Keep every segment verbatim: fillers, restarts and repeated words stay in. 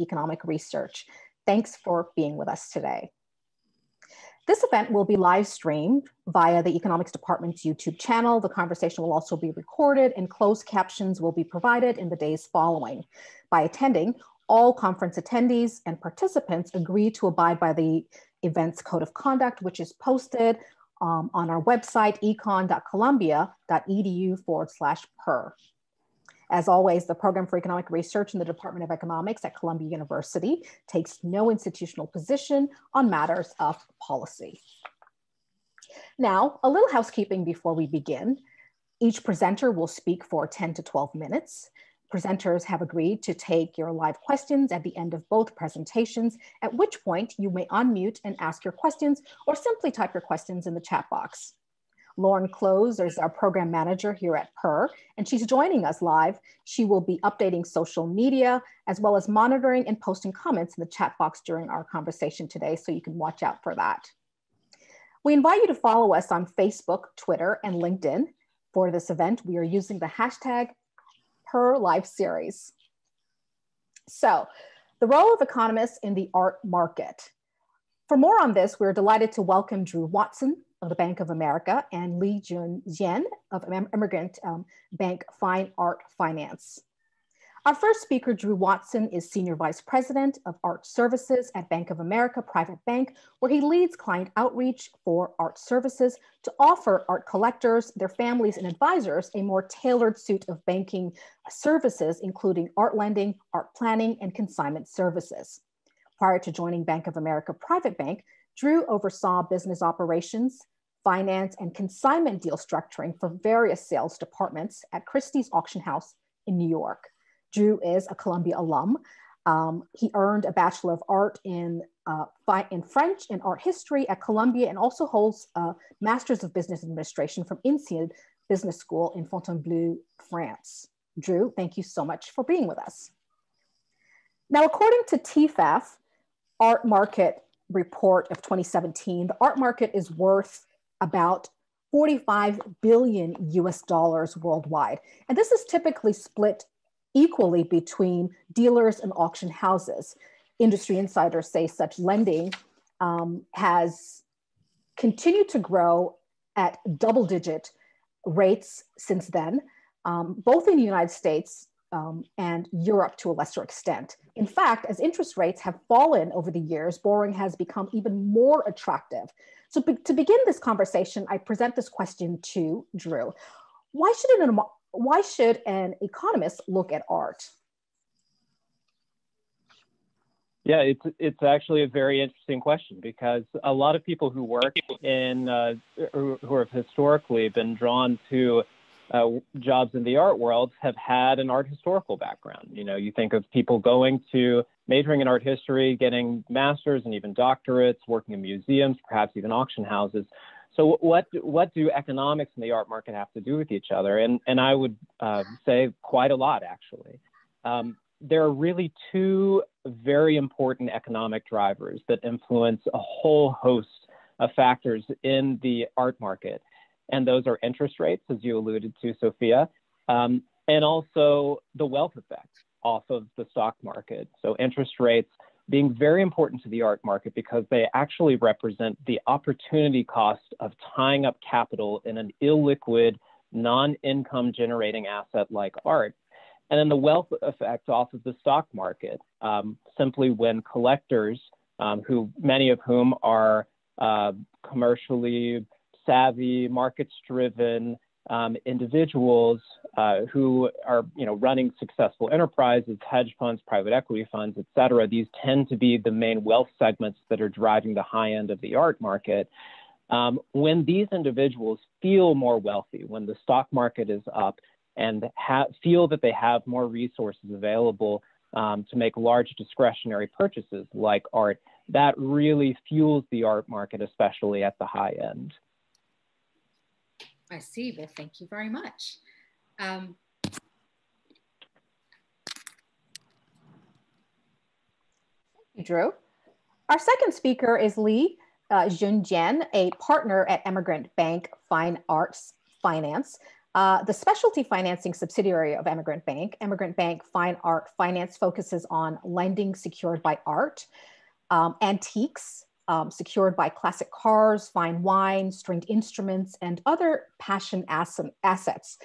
economic research. Thanks for being with us today. This event will be live streamed via the Economics Department's YouTube channel. The conversation will also be recorded and closed captions will be provided in the days following. By attending, all conference attendees and participants agree to abide by the event's code of conduct, which is posted um, on our website, econ.columbia.edu forward slash per. As always, the Program for Economic Research in the Department of Economics at Columbia University takes no institutional position on matters of policy. Now, a little housekeeping before we begin. Each presenter will speak for ten to twelve minutes. Presenters have agreed to take your live questions at the end of both presentations, at which point you may unmute and ask your questions or simply type your questions in the chat box. Lauren Close is our program manager here at P E R, and she's joining us live. She will be updating social media as well as monitoring and posting comments in the chat box during our conversation today, so you can watch out for that. We invite you to follow us on Facebook, Twitter, and LinkedIn. For this event, we are using the hashtag P E R Live Series. So, the role of economists in the art market. For more on this, we're delighted to welcome Drew Watson of the Bank of America and Li Jun Xian of Emigrant um, Bank Fine Art Finance. Our first speaker, Drew Watson, is Senior Vice President of Art Services at Bank of America Private Bank, where he leads client outreach for art services to offer art collectors, their families, and advisors a more tailored suite of banking services, including art lending, art planning, and consignment services. Prior to joining Bank of America Private Bank, Drew oversaw business operations, finance, and consignment deal structuring for various sales departments at Christie's Auction House in New York. Drew is a Columbia alum. Um, he earned a Bachelor of Art in, uh, in French and Art History at Columbia, and also holds a Master's of Business Administration from INSEAD Business School in Fontainebleau, France. Drew, thank you so much for being with us. Now, according to T F A F, Art Market Report of twenty seventeen, the art market is worth about forty-five billion U S dollars worldwide. And this is typically split equally between dealers and auction houses. Industry insiders say such lending um, has continued to grow at double digit rates since then, um, both in the United States Um, and Europe to a lesser extent. In fact, as interest rates have fallen over the years, borrowing has become even more attractive. So be to begin this conversation, I present this question to Drew. Why should an, why should an economist look at art? Yeah, it's, it's actually a very interesting question, because a lot of people who work in, uh, who have historically been drawn to Uh, jobs in the art world have had an art historical background. You know, you think of people going to majoring in art history, getting masters and even doctorates, working in museums, perhaps even auction houses. So what, what do economics and the art market have to do with each other? And, and I would uh, say quite a lot, actually. Um, there are really two very important economic drivers that influence a whole host of factors in the art market. And those are interest rates, as you alluded to, Sophia, um, and also the wealth effect off of the stock market. So interest rates being very important to the art market, because they actually represent the opportunity cost of tying up capital in an illiquid, non-income generating asset like art. And then the wealth effect off of the stock market, um, simply when collectors, um, who many of whom are uh, commercially savvy, markets-driven um, individuals uh, who are, you know, running successful enterprises, hedge funds, private equity funds, et cetera. These tend to be the main wealth segments that are driving the high end of the art market. Um, when these individuals feel more wealthy, when the stock market is up, and feel that they have more resources available um, to make large discretionary purchases like art, that really fuels the art market, especially at the high end. I see. Well, thank you very much. Um, thank you, Drew. Our second speaker is Li uh, Jun Xian, a partner at Emigrant Bank Fine Arts Finance. Uh, the specialty financing subsidiary of Emigrant Bank, Emigrant Bank Fine Art Finance, focuses on lending secured by art, um, antiques, um, secured by classic cars, fine wine, stringed instruments, and other passion ass assets.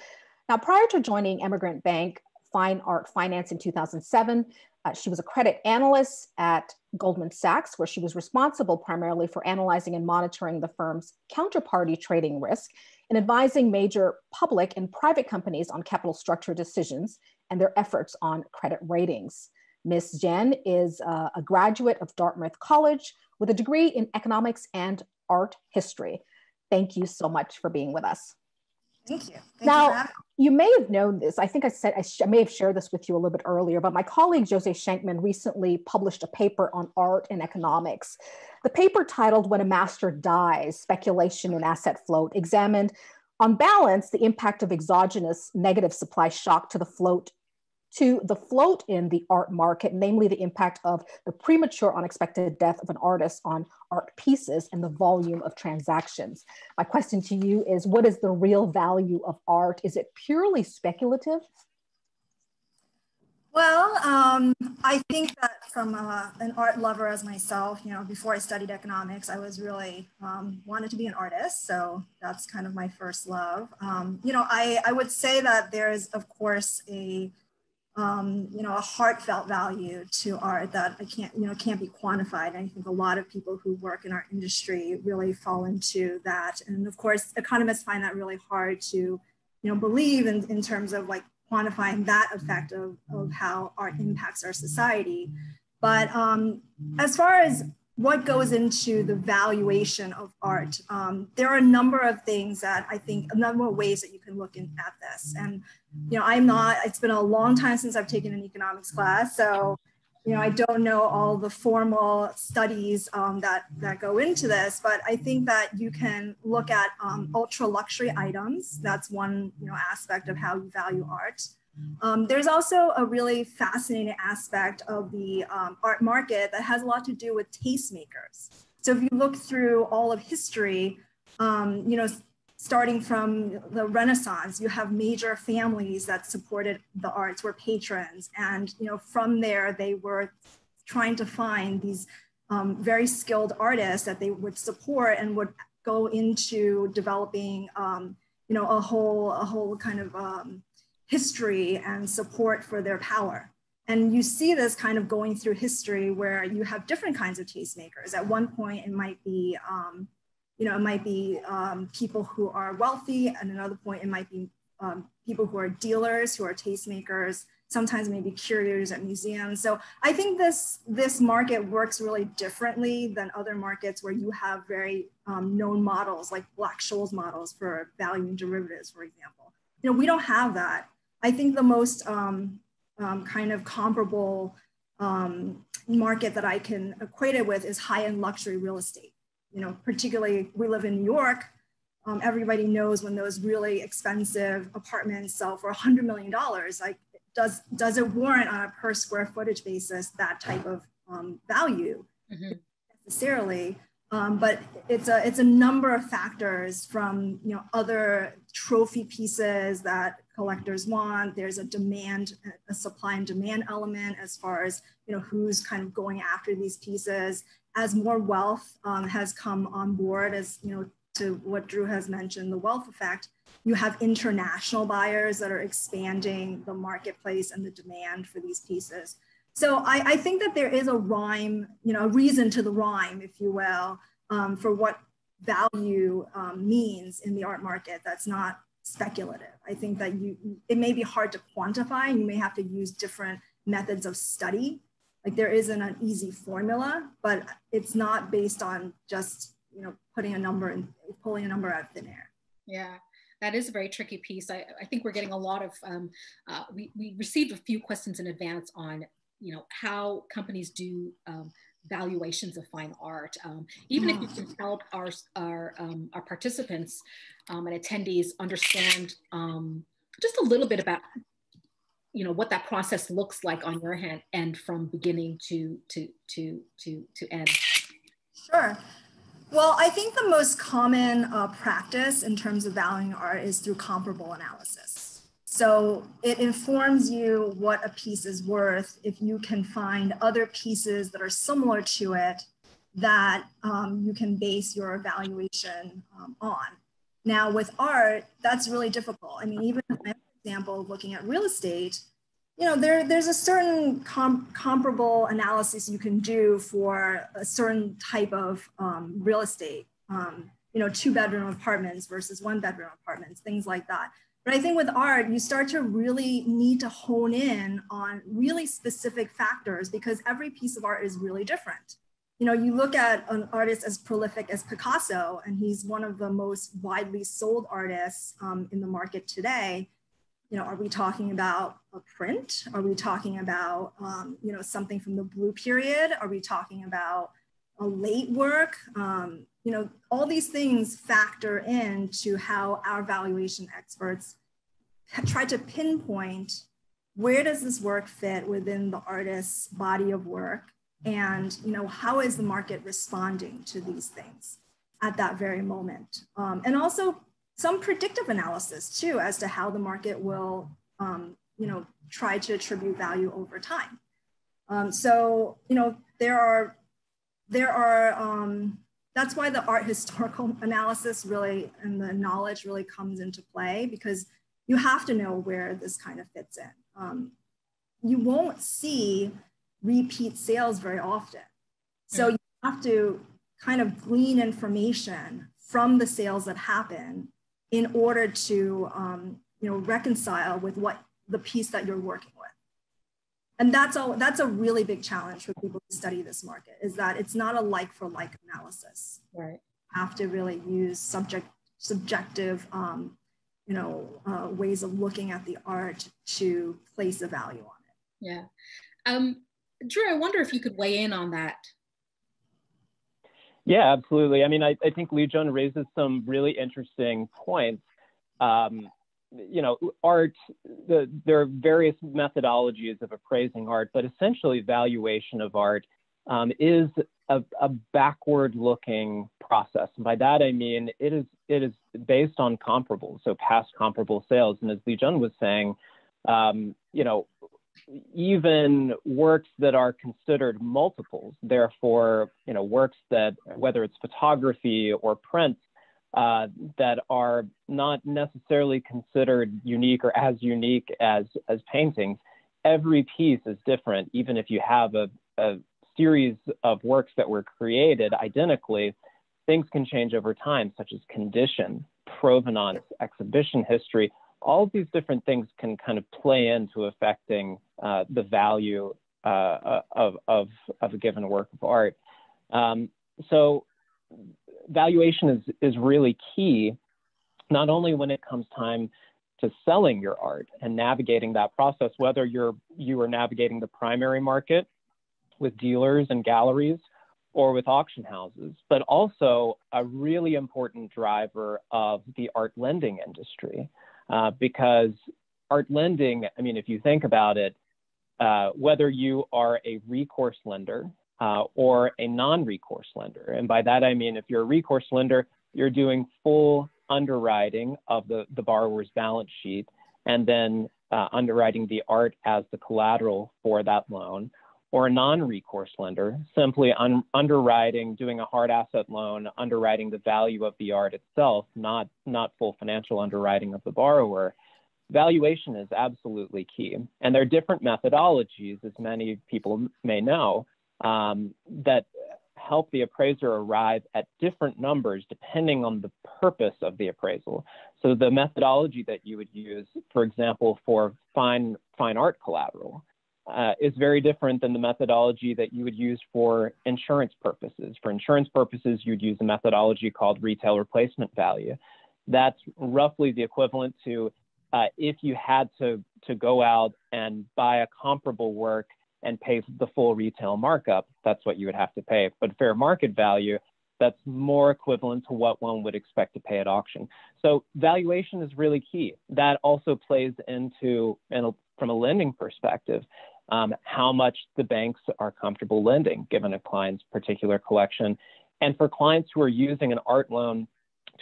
Now, prior to joining Emigrant Bank Fine Art Finance in two thousand seven, uh, she was a credit analyst at Goldman Sachs, where she was responsible primarily for analyzing and monitoring the firm's counterparty trading risk and advising major public and private companies on capital structure decisions and their efforts on credit ratings. Miz Xian is uh, a graduate of Dartmouth College with a degree in economics and art history. Thank you so much for being with us. Thank you. Thank now, you, you may have known this. I think I said, I, I may have shared this with you a little bit earlier, but my colleague, Jose Schenkman, recently published a paper on art and economics. The paper, titled When a Master Dies, Speculation and Asset Float, examined, on balance, the impact of exogenous negative supply shock to the float to the float in the art market, namely the impact of the premature unexpected death of an artist on art pieces and the volume of transactions. My question to you is, what is the real value of art? Is it purely speculative? Well, um, I think that from a, an art lover as myself, you know, before I studied economics, I was really um, wanted to be an artist. So that's kind of my first love. Um, you know, I, I would say that there is, of course, a Um, you know, a heartfelt value to art that I can't, you know, can't be quantified. And I think a lot of people who work in our industry really fall into that. And of course, economists find that really hard to, you know, believe in, in terms of like quantifying that effect of, of how art impacts our society. But um, as far as what goes into the valuation of art, um, there are a number of things that I think, a number of ways that you can look in, at this. And, you know, I'm not, it's been a long time since I've taken an economics class. So, you know, I don't know all the formal studies um, that, that go into this, but I think that you can look at um, ultra luxury items. That's one, you know, aspect of how you value art. Um, there's also a really fascinating aspect of the um, art market that has a lot to do with tastemakers. So if you look through all of history, um, you know, starting from the Renaissance, you have major families that supported the arts, were patrons, and you know, from there they were trying to find these um, very skilled artists that they would support and would go into developing, um, you know, a whole a whole kind of um, history and support for their power. And you see this kind of going through history where you have different kinds of tastemakers. At one point, it might be, um, you know, it might be um, people who are wealthy. At another point, it might be um, people who are dealers, who are tastemakers, sometimes maybe curators at museums. So I think this, this market works really differently than other markets where you have very um, known models, like Black-Scholes models for valuing derivatives, for example. You know, we don't have that. I think the most um, um, kind of comparable um, market that I can equate it with is high-end luxury real estate. You know, particularly we live in New York. Um, everybody knows when those really expensive apartments sell for one hundred million dollars, like does, does it warrant on a per square footage basis that type of um, value mm-hmm. necessarily? Um, but it's a, it's a number of factors from, you know, other trophy pieces that collectors want. There's a demand, a supply and demand element as far as, you know, who's kind of going after these pieces. As more wealth um, has come on board, as, you know, to what Drew has mentioned, the wealth effect, you have international buyers that are expanding the marketplace and the demand for these pieces. So I, I think that there is a rhyme, you know, a reason to the rhyme, if you will, um, for what value um, means in the art market that's not speculative. I think that you, it may be hard to quantify, and you may have to use different methods of study. Like there isn't an easy formula, but it's not based on just, you know, putting a number and pulling a number out of thin air. Yeah. That is a very tricky piece. I, I think we're getting a lot of, um, uh, we, we received a few questions in advance on, you know, how companies do um, valuations of fine art. Um, even if you can help our, our, um, our participants um, and attendees understand um, just a little bit about, you know, what that process looks like on your hand and from beginning to, to, to, to, to end. Sure. Well, I think the most common uh, practice in terms of valuing art is through comparable analysis. So it informs you what a piece is worth if you can find other pieces that are similar to it that um, you can base your evaluation um, on. Now with art, that's really difficult. I mean, even for example, looking at real estate, you know, there, there's a certain com comparable analysis you can do for a certain type of um, real estate, um, you know, two bedroom apartments versus one bedroom apartments, things like that. But I think with art, you start to really need to hone in on really specific factors because every piece of art is really different. You know, you look at an artist as prolific as Picasso, and he's one of the most widely sold artists um, in the market today. You know, are we talking about a print? Are we talking about, um, you know, something from the Blue period? Are we talking about a late work? Um, you know, all these things factor into how our valuation experts try to pinpoint where does this work fit within the artist's body of work. And, you know, how is the market responding to these things at that very moment? Um, and also some predictive analysis too, as to how the market will, um, you know, try to attribute value over time. Um, so, you know, there are, there are, um, that's why the art historical analysis really, and the knowledge really comes into play, because you have to know where this kind of fits in. Um, you won't see repeat sales very often. So you have to kind of glean information from the sales that happen in order to um, you know, reconcile with what the piece that you're working with. And that's, all, that's a really big challenge for people who study this market, is that it's not a like for like analysis. Right. You have to really use subject, subjective um, you know, uh, ways of looking at the art to place a value on it. Yeah. Um, Drew, I wonder if you could weigh in on that. Yeah, absolutely. I mean, I, I think Li Jun raises some really interesting points. Um, you know, art, the, there are various methodologies of appraising art, but essentially valuation of art um, is a, a backward-looking process. And by that, I mean, it is, it is based on comparables, so past comparable sales. And as Li Jun was saying, um, you know, even works that are considered multiples, therefore, you know, works that, whether it's photography or prints, uh, that are not necessarily considered unique or as unique as, as paintings, every piece is different. Even if you have a, a series of works that were created identically, things can change over time, such as condition, provenance, exhibition history. All of these different things can kind of play into affecting uh, the value uh, of, of, of a given work of art. Um, so valuation is, is really key, not only when it comes time to selling your art and navigating that process, whether you're, you are navigating the primary market with dealers and galleries or with auction houses, but also a really important driver of the art lending industry. Uh, because art lending, I mean, if you think about it, uh, whether you are a recourse lender uh, or a non-recourse lender, and by that I mean if you're a recourse lender, you're doing full underwriting of the, the borrower's balance sheet and then uh, underwriting the art as the collateral for that loan, or a non-recourse lender, simply un underwriting, doing a hard asset loan, underwriting the value of the art itself, not, not full financial underwriting of the borrower. Valuation is absolutely key. And there are different methodologies, as many people may know, um, that help the appraiser arrive at different numbers depending on the purpose of the appraisal. So the methodology that you would use, for example, for fine, fine art collateral, Uh, is very different than the methodology that you would use for insurance purposes. For insurance purposes, you'd use a methodology called retail replacement value. That's roughly the equivalent to uh, if you had to, to go out and buy a comparable work and pay the full retail markup, that's what you would have to pay. But fair market value, that's more equivalent to what one would expect to pay at auction. So valuation is really key. That also plays into, and from a lending perspective, um, how much the banks are comfortable lending given a client's particular collection And for clients who are using an art loan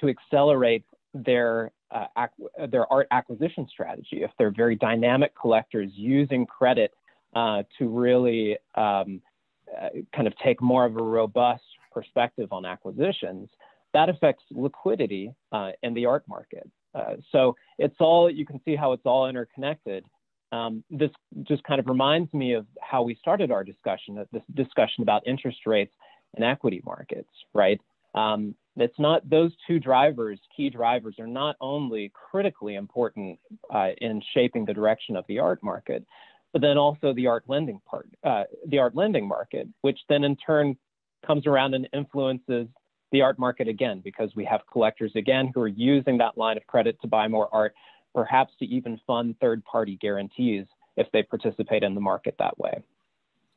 to accelerate their uh, ac- their art acquisition strategy, if they're very dynamic collectors using credit uh, to really um, uh, kind of take more of a robust perspective on acquisitions, that affects liquidity uh, in the art market. Uh, so it's all, you can see how it's all interconnected. Um, this just kind of reminds me of how we started our discussion, this discussion about interest rates and equity markets, right? Um, it's not, those two drivers, key drivers, are not only critically important uh, in shaping the direction of the art market, but then also the art lending part, uh, the art lending market, which then in turn comes around and influences the art market again, because we have collectors again who are using that line of credit to buy more art, perhaps to even fund third-party guarantees if they participate in the market that way.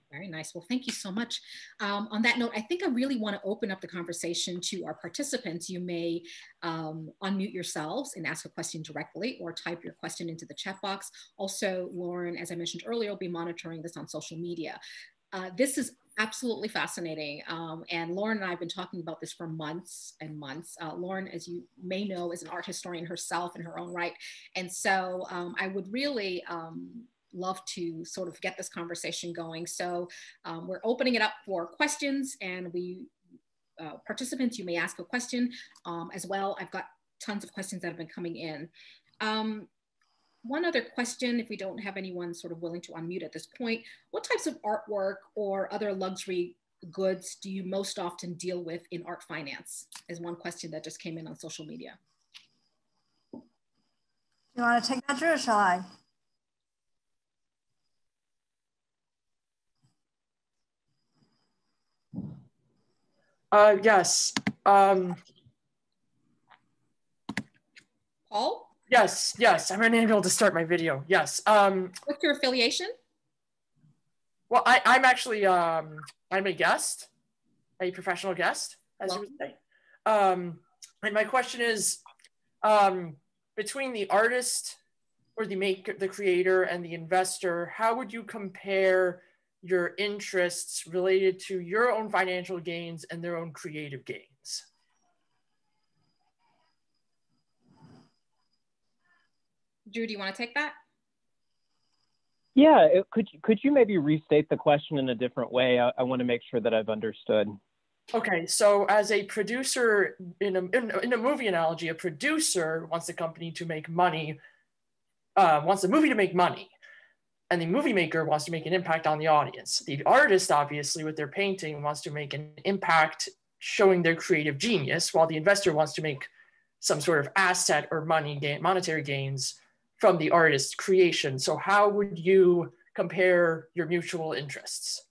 Very nice. Well, thank you so much. Um, on that note, I think I really want to open up the conversation to our participants. You may um, unmute yourselves and ask a question directly or type your question into the chat box. Also, Lauren, as I mentioned earlier, will be monitoring this on social media. Uh, this is absolutely fascinating. Um, and Lauren and I have been talking about this for months and months. Uh, Lauren, as you may know, is an art historian herself in her own right. And so um, I would really um, love to sort of get this conversation going. So um, we're opening it up for questions, and we, uh, participants, you may ask a question um, as well. I've got tons of questions that have been coming in. Um, One other question, if we don't have anyone sort of willing to unmute at this point, what types of artwork or other luxury goods do you most often deal with in art finance? Is one question that just came in on social media. You want to take that, Drew, or shall I? Uh, yes. Um... Paul? Yes, yes, I'm unable to start my video, yes. Um, What's your affiliation? Well, I, I'm actually, um, I'm a guest, a professional guest, as you would say. Um, and my question is, um, between the artist or the maker, the creator and the investor, how would you compare your interests related to your own financial gains and their own creative gains? Drew, do you want to take that? Yeah, it, could, could you maybe restate the question in a different way? I, I want to make sure that I've understood. Okay, so as a producer, in a, in, in a movie analogy, a producer wants the company to make money, uh, wants the movie to make money, and the movie maker wants to make an impact on the audience. The artist, obviously, with their painting, wants to make an impact showing their creative genius, while the investor wants to make some sort of asset or money gain, monetary gains from the artist's creation. So how would you compare your mutual interests?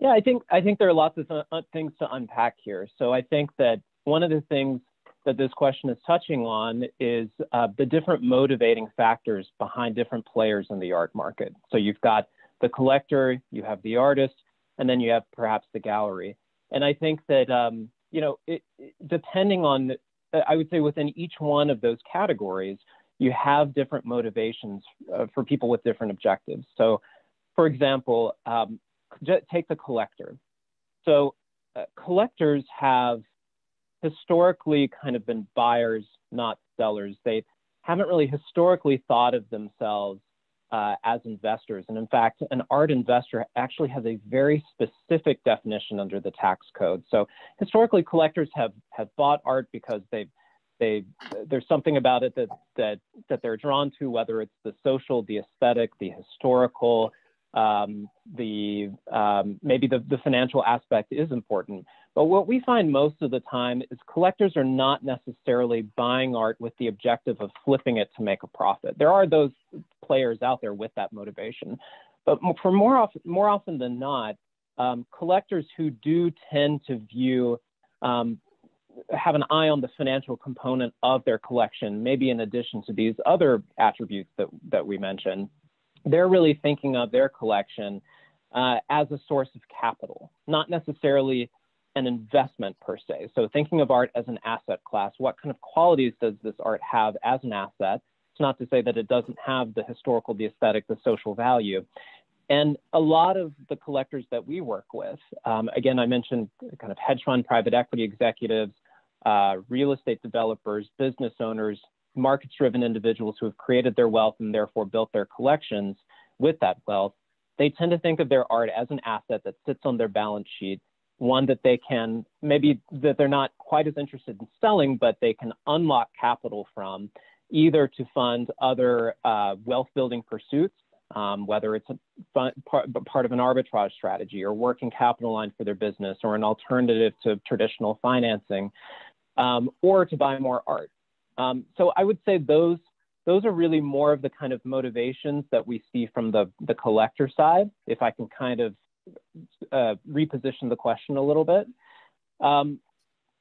Yeah, I think, I think there are lots of uh, things to unpack here. So I think that one of the things that this question is touching on is uh, the different motivating factors behind different players in the art market. So you've got the collector, you have the artist, and then you have perhaps the gallery. And I think that, um, you know, it, depending on, I would say within each one of those categories, you have different motivations uh, for people with different objectives. So, for example, um, take the collector. So uh, collectors have historically kind of been buyers, not sellers. They haven't really historically thought of themselves uh, as investors. And in fact, an art investor actually has a very specific definition under the tax code. So historically, collectors have, have bought art because they, they, there's something about it that, that, that they're drawn to, whether it's the social, the aesthetic, the historical, um, the, um, maybe the, the financial aspect is important. But what we find most of the time is collectors are not necessarily buying art with the objective of flipping it to make a profit. There are those players out there with that motivation. But for more often, more often than not, um, collectors who do tend to view, um, have an eye on the financial component of their collection, maybe in addition to these other attributes that, that we mentioned, they're really thinking of their collection uh, as a source of capital, not necessarily an investment per se. So thinking of art as an asset class, what kind of qualities does this art have as an asset? It's not to say that it doesn't have the historical, the aesthetic, the social value, And a lot of the collectors that we work with, um, again, I mentioned kind of hedge fund, private equity executives, uh, real estate developers, business owners, markets-driven individuals who have created their wealth and therefore built their collections with that wealth, they tend to think of their art as an asset that sits on their balance sheet, one that they can, maybe that they're not quite as interested in selling, but they can unlock capital from, either to fund other uh, wealth-building pursuits, um, whether it's a fun, part, part of an arbitrage strategy or working capital line for their business or an alternative to traditional financing, um, or to buy more art. Um, so I would say those those are really more of the kind of motivations that we see from the, the collector side, if I can kind of uh, reposition the question a little bit. Um,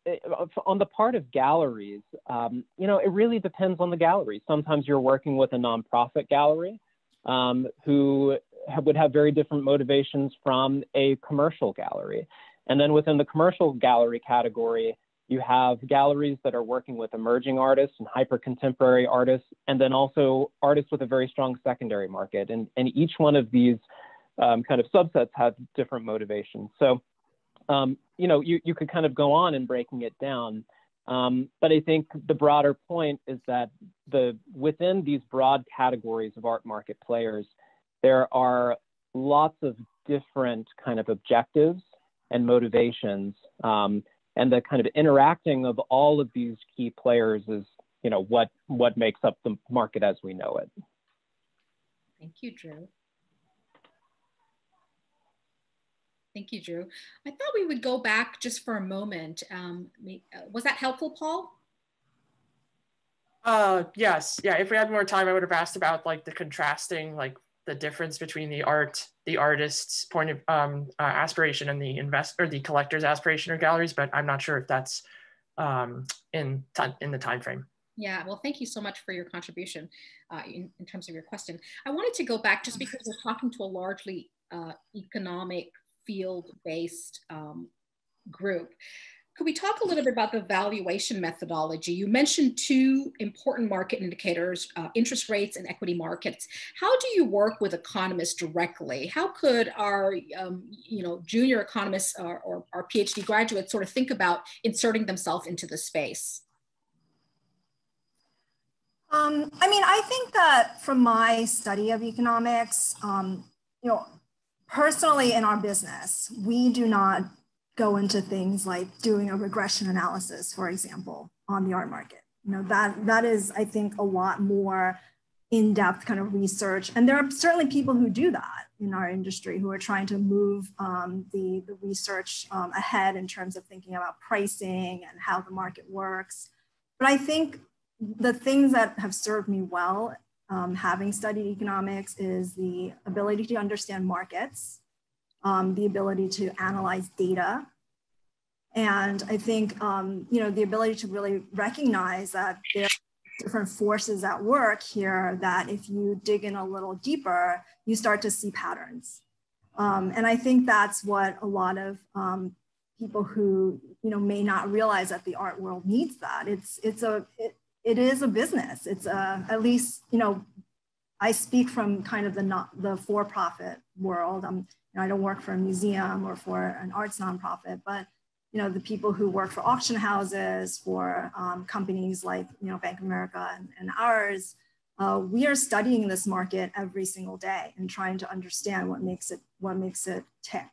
it, on the part of galleries, um, you know, it really depends on the gallery. Sometimes you're working with a nonprofit gallery um, who have, would have very different motivations from a commercial gallery. And then within the commercial gallery category, you have galleries that are working with emerging artists and hyper-contemporary artists, and then also artists with a very strong secondary market. And, and each one of these um, kind of subsets have different motivations. So, um, you know, you, you could kind of go on in breaking it down. Um, but I think the broader point is that the within these broad categories of art market players, there are lots of different kind of objectives and motivations, um, and the kind of interacting of all of these key players is, you know, what, what makes up the market as we know it. Thank you, Drew. Thank you, Drew. I thought we would go back just for a moment. Um, was that helpful, Paul? Uh, yes, yeah, if we had more time, I would have asked about like the contrasting, like the difference between the art, the artist's point of um, uh, aspiration and the invest or the collector's aspiration or galleries, but I'm not sure if that's um, in in the time frame. Yeah, well, thank you so much for your contribution uh, in, in terms of your question. I wanted to go back just because we're talking to a largely uh, economic field-based um, group. Could we talk a little bit about the valuation methodology? You mentioned two important market indicators, uh, interest rates and equity markets. How do you work with economists directly? How could our um, you know, junior economists or, or our PhD graduates sort of think about inserting themselves into the space? Um, I mean, I think that from my study of economics, um, you know, personally in our business, we do not go into things like doing a regression analysis, for example, on the art market. You know, that, that is, I think, a lot more in-depth kind of research. And there are certainly people who do that in our industry who are trying to move um, the, the research um, ahead in terms of thinking about pricing and how the market works. But I think the things that have served me well, um, having studied economics, is the ability to understand markets, Um, the ability to analyze data. And I think, um, you know, the ability to really recognize that there are different forces at work here that if you dig in a little deeper, you start to see patterns. Um, and I think that's what a lot of um, people who, you know, may not realize that the art world needs that. It's, it's a, it, it is a business. It's a, at least, you know, I speak from kind of the, not, the for-profit world. Um, You know, I don't work for a museum or for an arts nonprofit, but you know, the people who work for auction houses, for um, companies like you know Bank of America and, and ours, uh, we are studying this market every single day and trying to understand what makes it what makes it tick.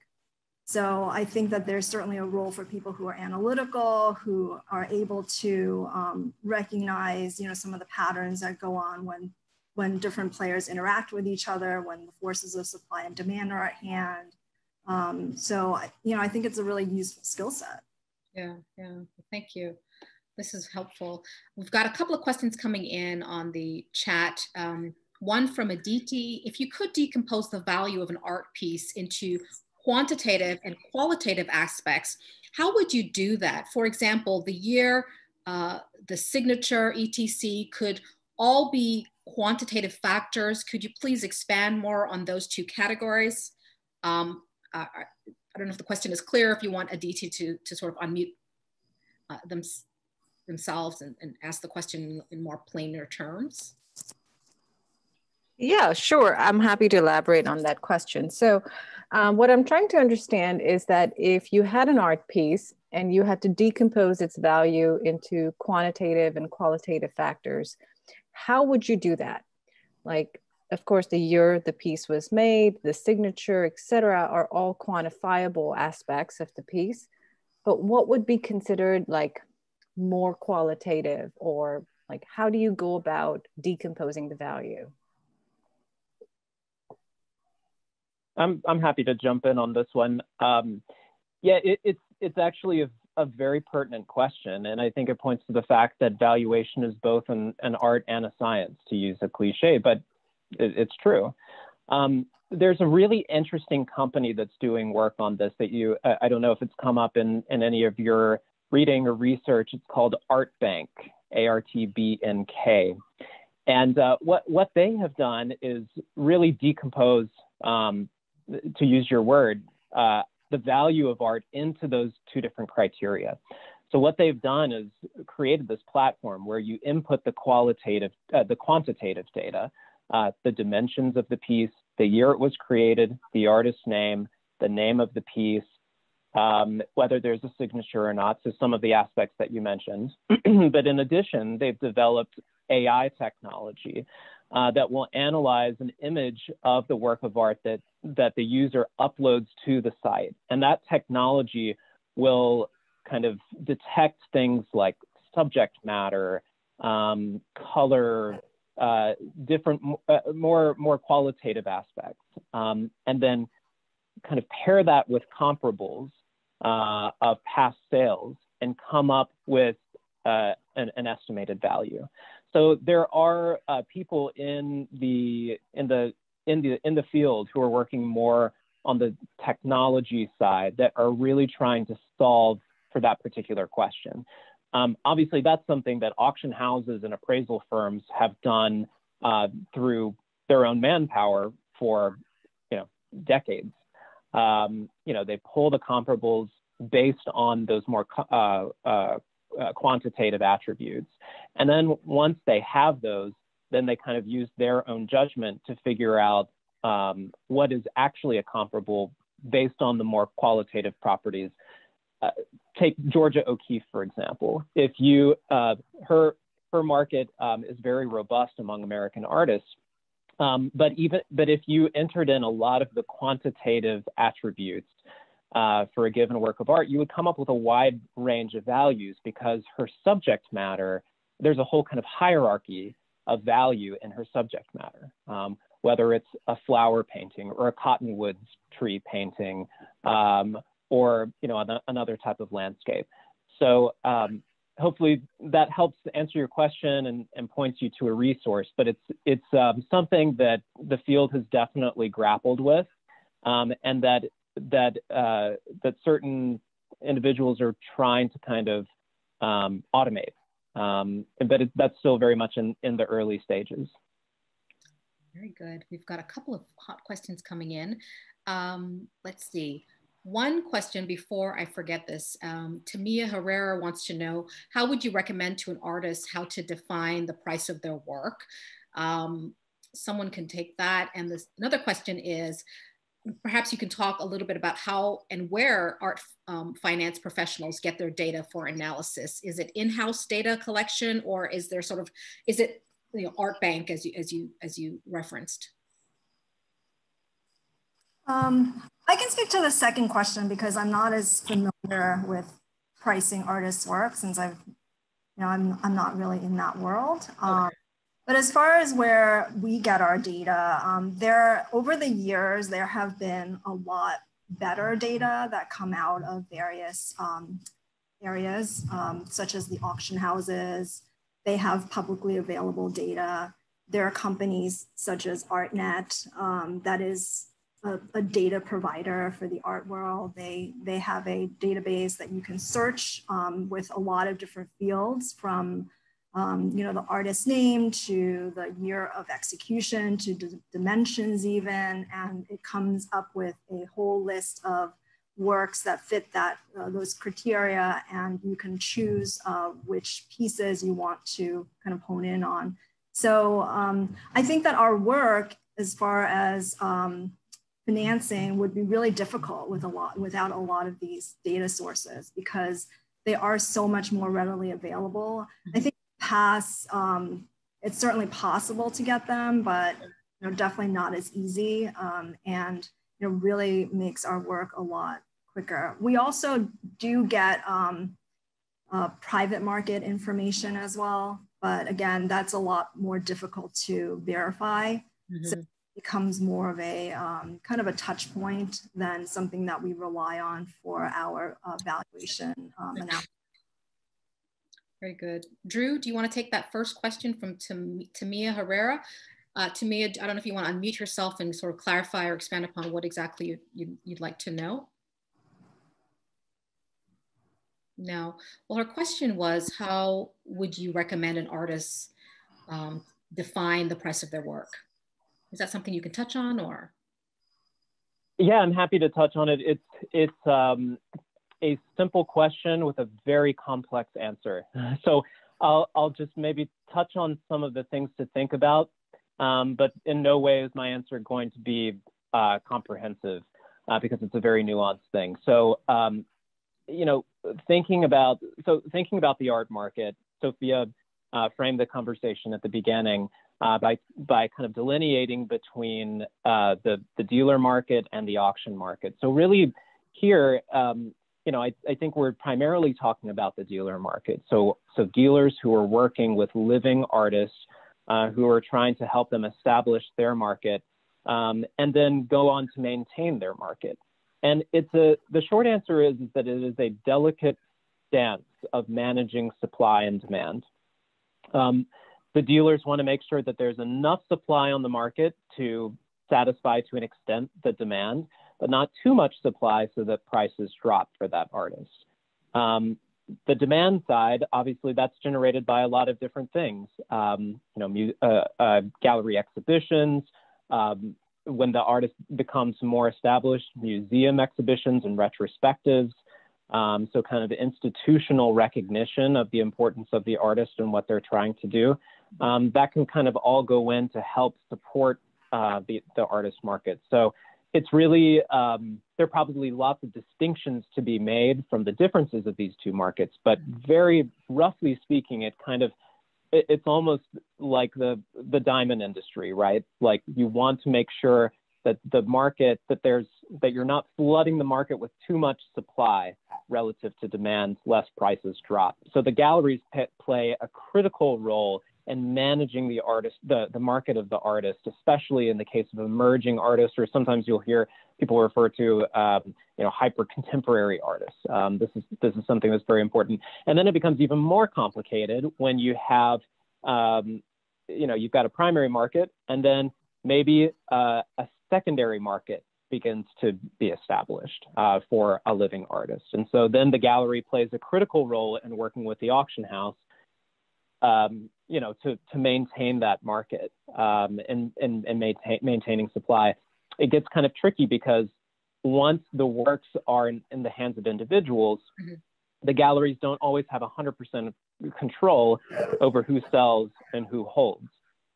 So I think that there's certainly a role for people who are analytical, who are able to um, recognize you know some of the patterns that go on when. when different players interact with each other, when the forces of supply and demand are at hand. Um, so, you know, I think it's a really useful skill set. Yeah, yeah, thank you. This is helpful. We've got a couple of questions coming in on the chat. Um, one from Aditi, if you could decompose the value of an art piece into quantitative and qualitative aspects, how would you do that? For example, the year, uh, the signature, et cetera could all be quantitative factors. Could you please expand more on those two categories? Um, uh, I don't know if the question is clear, if you want Aditi to, to sort of unmute uh, them, themselves and, and ask the question in more plainer terms. Yeah, sure. I'm happy to elaborate on that question. So um, what I'm trying to understand is that if you had an art piece and you had to decompose its value into quantitative and qualitative factors, how would you do that? Like, of course, the year the piece was made, the signature, et cetera, are all quantifiable aspects of the piece. But what would be considered like more qualitative, or like, how do you go about decomposing the value? I'm I'm happy to jump in on this one. Um, yeah, it, it's it's actually a, a very pertinent question, and I think it points to the fact that valuation is both an, an art and a science, to use a cliche, but it, it's true. Um, there's a really interesting company that's doing work on this that you I, I don't know if it's come up in in any of your reading or research. It's called Artbank, A R T B N K, and uh, what what they have done is really decompose, Um, to use your word, uh, the value of art into those two different criteria. So what they've done is created this platform where you input the qualitative, uh, the quantitative data, uh, the dimensions of the piece, the year it was created, the artist's name, the name of the piece, um, whether there's a signature or not, so some of the aspects that you mentioned. But in addition, they've developed A I technology Uh, that will analyze an image of the work of art that, that the user uploads to the site. And that technology will kind of detect things like subject matter, um, color, uh, different, uh, more, more qualitative aspects, um, and then kind of pair that with comparables uh, of past sales and come up with uh, an, an estimated value. So there are uh, people in the in the in the in the field who are working more on the technology side that are really trying to solve for that particular question. Um, obviously, that's something that auction houses and appraisal firms have done uh, through their own manpower for you know decades. Um, you know, they pull the comparables based on those more uh, uh, Uh, quantitative attributes. And then once they have those, then they kind of use their own judgment to figure out um, what is actually a comparable based on the more qualitative properties. Uh, take Georgia O'Keefe, for example. If you, uh, her, her market um, is very robust among American artists, um, but, even, but if you entered in a lot of the quantitative attributes Uh, for a given work of art, you would come up with a wide range of values because her subject matter, there's a whole kind of hierarchy of value in her subject matter, um, whether it's a flower painting or a cottonwoods tree painting, um, or you know another type of landscape. So um, hopefully that helps answer your question and, and points you to a resource, but it's, it's um, something that the field has definitely grappled with, um, and that that uh, that certain individuals are trying to kind of um, automate, um, but it, that's still very much in, in the early stages. Very good. We've got a couple of hot questions coming in. Um, let's see. One question before I forget this. Um, Tamia Herrera wants to know, how would you recommend to an artist how to define the price of their work? Um, someone can take that. And this, another question is, perhaps you can talk a little bit about how and where art um, finance professionals get their data for analysis. Is it in-house data collection, or is there sort of, is it you know, Art Bank as you as you as you referenced? Um, I can speak to the second question because I'm not as familiar with pricing artists' work since I've, you know, I'm I'm not really in that world. Um, okay. But as far as where we get our data, um, there over the years, there have been a lot better data that come out of various um, areas, um, such as the auction houses. They have publicly available data. There are companies such as ArtNet, um, that is a, a data provider for the art world. They, they have a database that you can search um, with a lot of different fields, from Um, you know, the artist's name to the year of execution to dimensions even, and it comes up with a whole list of works that fit that uh, those criteria, and you can choose uh, which pieces you want to kind of hone in on. So um, I think that our work, as far as um, financing, would be really difficult with a lot, without a lot of these data sources, because they are so much more readily available. I think past, um, it's certainly possible to get them, but you know, definitely not as easy, um, and you know, really makes our work a lot quicker. We also do get um, uh, private market information as well, but again, that's a lot more difficult to verify. Mm-hmm. So it becomes more of a um, kind of a touch point than something that we rely on for our uh, valuation um, analysis. Very good. Drew, do you want to take that first question from Tam Tamia Herrera? Uh, Tamia, I don't know if you want to unmute yourself and sort of clarify or expand upon what exactly you, you, you'd like to know. No. Well, her question was, how would you recommend an artist um, define the price of their work? Is that something you can touch on, or? Yeah, I'm happy to touch on it. It's, it's um, a simple question with a very complex answer. So I'll, I'll just maybe touch on some of the things to think about, um, but in no way is my answer going to be uh, comprehensive uh, because it's a very nuanced thing. So, um, you know, thinking about, so thinking about the art market, Sophia uh, framed the conversation at the beginning uh, by, by kind of delineating between uh, the, the dealer market and the auction market. So really here, um, you know, I, I think we're primarily talking about the dealer market. So, so dealers who are working with living artists uh, who are trying to help them establish their market um, and then go on to maintain their market. And it's a, the short answer is, is that it is a delicate dance of managing supply and demand. Um, the dealers want to make sure that there's enough supply on the market to satisfy to an extent the demand, but not too much supply so that prices drop for that artist. Um, the demand side, obviously that's generated by a lot of different things, um, you know, uh, uh, gallery exhibitions, um, when the artist becomes more established, museum exhibitions and retrospectives. Um, so kind of institutional recognition of the importance of the artist and what they're trying to do. Um, that can kind of all go in to help support uh, the, the artist market. So it's really, um, there are probably lots of distinctions to be made from the differences of these two markets, but very roughly speaking, it kind of it's almost like the, the diamond industry, right? Like you want to make sure that the market, that there's, that you're not flooding the market with too much supply relative to demand, lest prices drop. So the galleries play a critical role in managing the artist, the, the market of the artist, especially in the case of emerging artists, or sometimes you'll hear people refer to, um, you know, hyper-contemporary artists. Um, this is, this is something that's very important. And then it becomes even more complicated when you have, um, you know, you've got a primary market, and then maybe uh, a secondary market begins to be established uh, for a living artist. And so then the gallery plays a critical role in working with the auction house, Um, you know, to, to maintain that market um, and, and, and maintain, maintaining supply. It gets kind of tricky because once the works are in, in the hands of individuals, mm-hmm. the galleries don't always have one hundred percent control over who sells and who holds.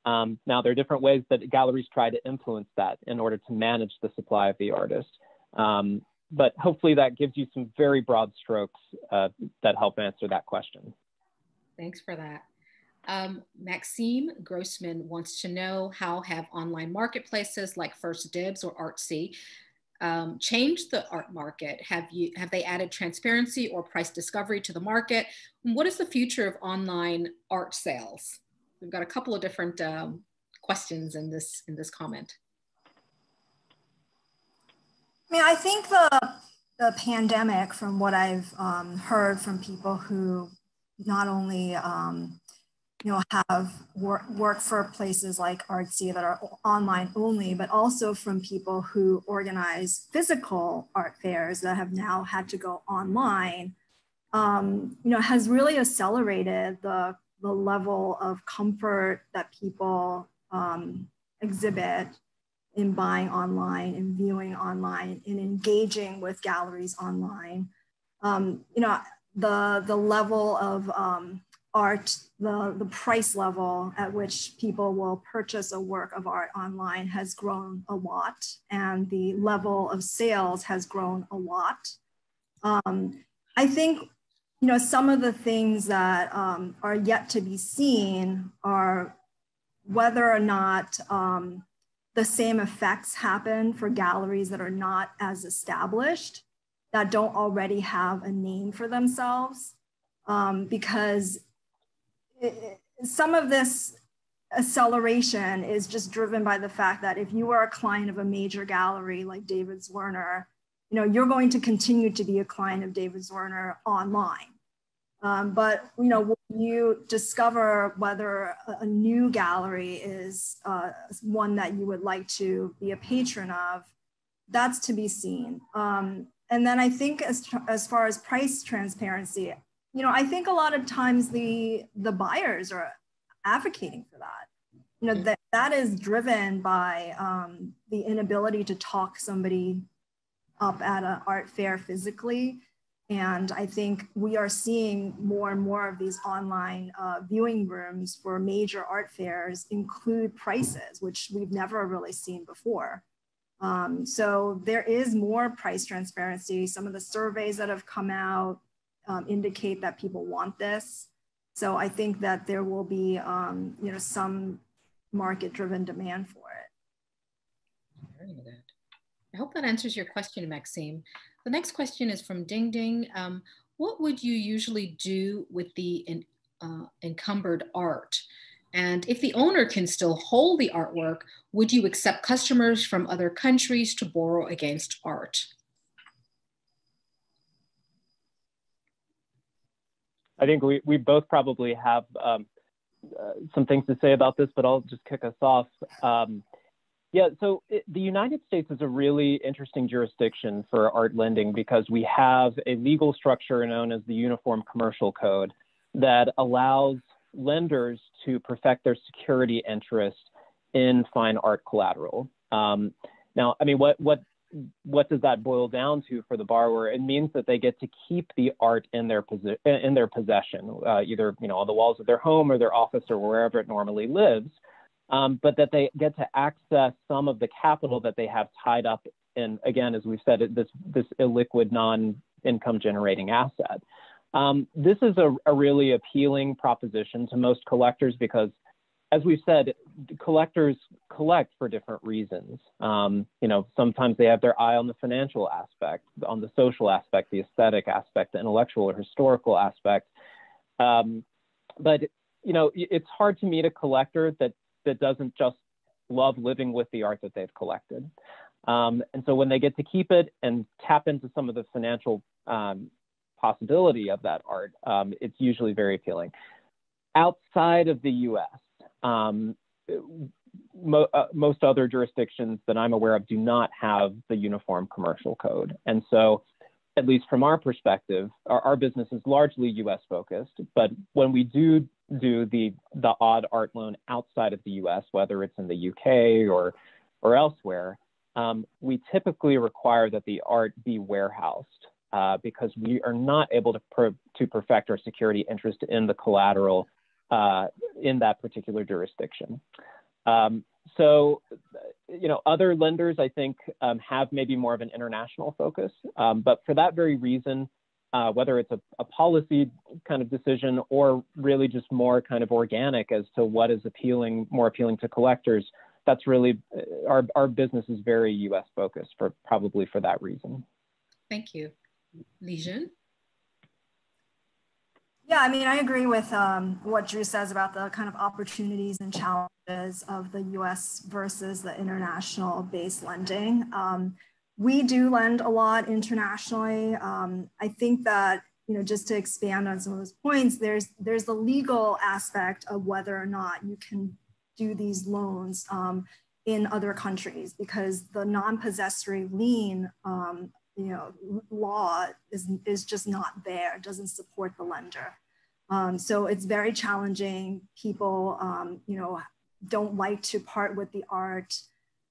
Um, now, there are different ways that galleries try to influence that in order to manage the supply of the artist. Um, but hopefully that gives you some very broad strokes uh, that help answer that question. Thanks for that. Um, Maxime Grossman wants to know, how have online marketplaces like First Dibs or Artsy um, changed the art market? Have you have they added transparency or price discovery to the market? And what is the future of online art sales? We've got a couple of different um, questions in this in this comment. I mean, I think the the pandemic, from what I've um, heard from people who not only um, you know, have work, work for places like Artsy that are online only, but also from people who organize physical art fairs that have now had to go online, um, you know, has really accelerated the, the level of comfort that people um, exhibit in buying online and viewing online and engaging with galleries online. Um, you know, the, the level of um, art, the, the price level at which people will purchase a work of art online has grown a lot, and the level of sales has grown a lot. Um, I think, you know, some of the things that um, are yet to be seen are whether or not um, the same effects happen for galleries that are not as established, that don't already have a name for themselves, um, because it, some of this acceleration is just driven by the fact that if you are a client of a major gallery like David Zwirner, you know, you're going to continue to be a client of David Zwirner online. Um, but, you know, when you discover whether a new gallery is uh, one that you would like to be a patron of, that's to be seen. Um, and then I think as, as far as price transparency, you know, I think a lot of times the, the buyers are advocating for that. You know, that, that is driven by um, the inability to talk somebody up at an art fair physically. And I think we are seeing more and more of these online uh, viewing rooms for major art fairs include prices, which we've never really seen before. Um, so there is more price transparency. Some of the surveys that have come out um, indicate that people want this. So I think that there will be um, you know, some market-driven demand for it. Very good. I hope that answers your question, Maxime. The next question is from Ding Ding. Um, what would you usually do with the in, uh, encumbered art? And if the owner can still hold the artwork, would you accept customers from other countries to borrow against art? I think we, we both probably have um, uh, some things to say about this, but I'll just kick us off. Um, Yeah, so it, the United States is a really interesting jurisdiction for art lending because we have a legal structure known as the Uniform Commercial Code that allows lenders to perfect their security interest in fine art collateral. Um, now, I mean, what, what, what does that boil down to for the borrower? It means that they get to keep the art in their, posi in their possession, uh, either you know, on the walls of their home or their office or wherever it normally lives. Um, but that they get to access some of the capital that they have tied up in, again, as we've said, this, this illiquid non-income generating asset. Um, this is a, a really appealing proposition to most collectors because, as we've said, collectors collect for different reasons. Um, you know, sometimes they have their eye on the financial aspect, on the social aspect, the aesthetic aspect, the intellectual or historical aspect. Um, but, you know, it's hard to meet a collector that that doesn't just love living with the art that they've collected. Um, and so when they get to keep it and tap into some of the financial um, possibility of that art, um, it's usually very appealing. Outside of the U S, um, mo uh, most other jurisdictions that I'm aware of do not have the Uniform Commercial Code. And so, at least from our perspective, our, our business is largely U S focused, but when we do do the, the odd art loan outside of the U S, whether it's in the U K or, or elsewhere, um, we typically require that the art be warehoused uh, because we are not able to, per, to perfect our security interest in the collateral uh, in that particular jurisdiction. Um, so, you know, other lenders, I think, um, have maybe more of an international focus, um, but for that very reason, Uh, whether it's a, a policy kind of decision or really just more kind of organic as to what is appealing, more appealing to collectors, that's really, our, our business is very U S focused for probably for that reason. Thank you. Li Jun? Yeah, I mean, I agree with um, what Drew says about the kind of opportunities and challenges of the U S versus the international based lending. Um, We do lend a lot internationally. Um, I think that, you know, just to expand on some of those points, there's, there's the legal aspect of whether or not you can do these loans um, in other countries, because the non-possessory lien, um, you know, law is, is just not there. It doesn't support the lender. Um, so it's very challenging. People, um, you know, don't like to part with the art,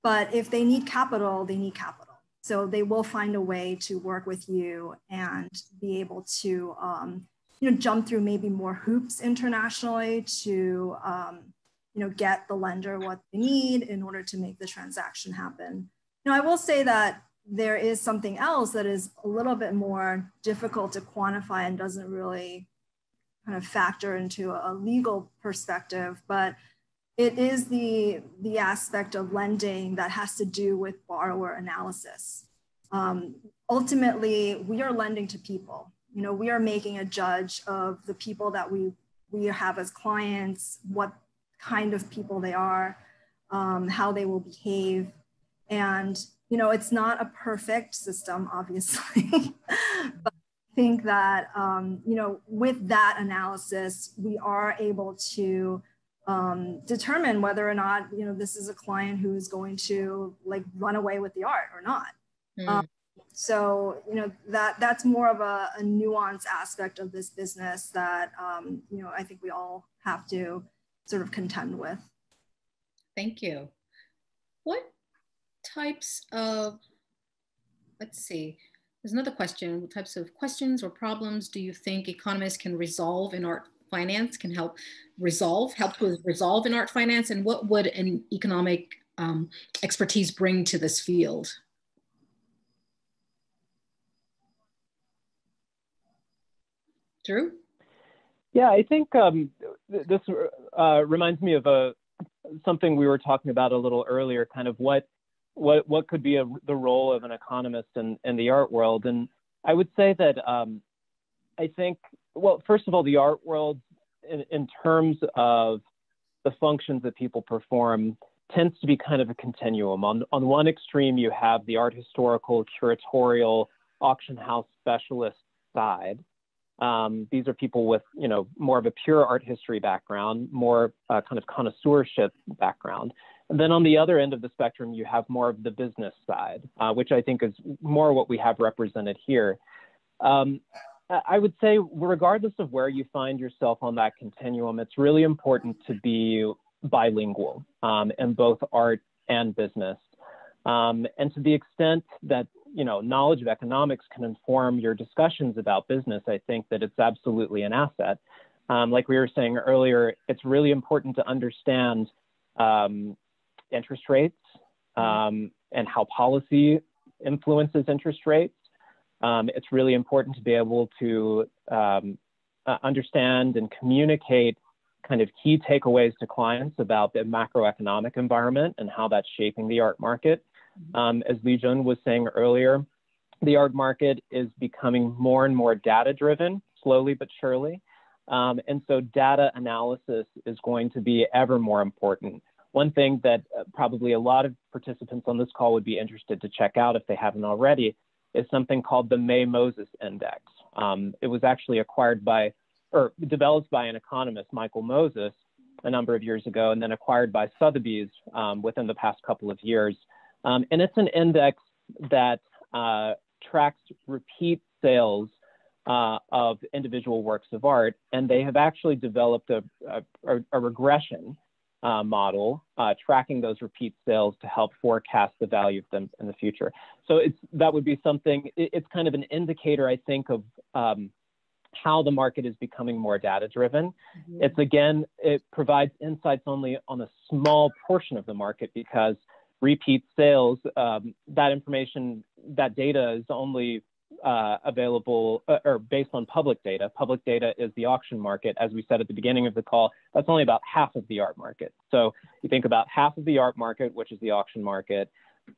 but if they need capital, they need capital. So they will find a way to work with you and be able to um, you know, jump through maybe more hoops internationally to, um, you know, get the lender what they need in order to make the transaction happen. Now, I will say that there is something else that is a little bit more difficult to quantify and doesn't really kind of factor into a legal perspective, but it is the, the aspect of lending that has to do with borrower analysis. Um, ultimately, we are lending to people. You know, we are making a judge of the people that we, we have as clients, what kind of people they are, um, how they will behave. And, you know, it's not a perfect system, obviously, but I think that, um, you know, with that analysis, we are able to um, determine whether or not, you know, this is a client who is going to like run away with the art or not. Mm. Um, so, you know, that that's more of a, a nuanced aspect of this business that, um, you know, I think we all have to sort of contend with. Thank you. What types of, let's see, there's another question. What types of questions or problems do you think economists can resolve in art finance, can help resolve, help with resolve in art finance? And what would an economic um, expertise bring to this field? Drew? Yeah, I think um, this uh, reminds me of a, something we were talking about a little earlier, kind of what what, what could be a, the role of an economist in, in the art world. And I would say that um, I think, well, first of all, the art world in, in terms of the functions that people perform tends to be kind of a continuum. On, on one extreme, you have the art historical, curatorial, auction house specialist side. Um, these are people with, you know, more of a pure art history background, more uh, kind of connoisseurship background. And then on the other end of the spectrum, you have more of the business side, uh, which I think is more what we have represented here. Um, I would say, regardless of where you find yourself on that continuum, it's really important to be bilingual um, in both art and business. Um, and to the extent that, you know, knowledge of economics can inform your discussions about business, I think that it's absolutely an asset. Um, like we were saying earlier, it's really important to understand um, interest rates um, and how policy influences interest rates. Um, it's really important to be able to um, uh, understand and communicate kind of key takeaways to clients about the macroeconomic environment and how that's shaping the art market. Um, as Li Jun was saying earlier, the art market is becoming more and more data-driven, slowly but surely. Um, and so data analysis is going to be ever more important. One thing that probably a lot of participants on this call would be interested to check out if they haven't already is something called the May Moses Index. Um, it was actually acquired by or developed by an economist, Michael Moses, a number of years ago, and then acquired by Sotheby's um, within the past couple of years. Um, and it's an index that uh, tracks repeat sales uh, of individual works of art. And they have actually developed a, a, a regression uh, model uh, tracking those repeat sales to help forecast the value of them in the future. So it's, that would be something, it, it's kind of an indicator, I think, of um, how the market is becoming more data-driven. Mm-hmm. It's again, it provides insights only on a small portion of the market because repeat sales, um, that information, that data is only uh, available uh, or based on public data. Public data is the auction market. As we said at the beginning of the call, that's only about half of the art market. So you think about half of the art market, which is the auction market.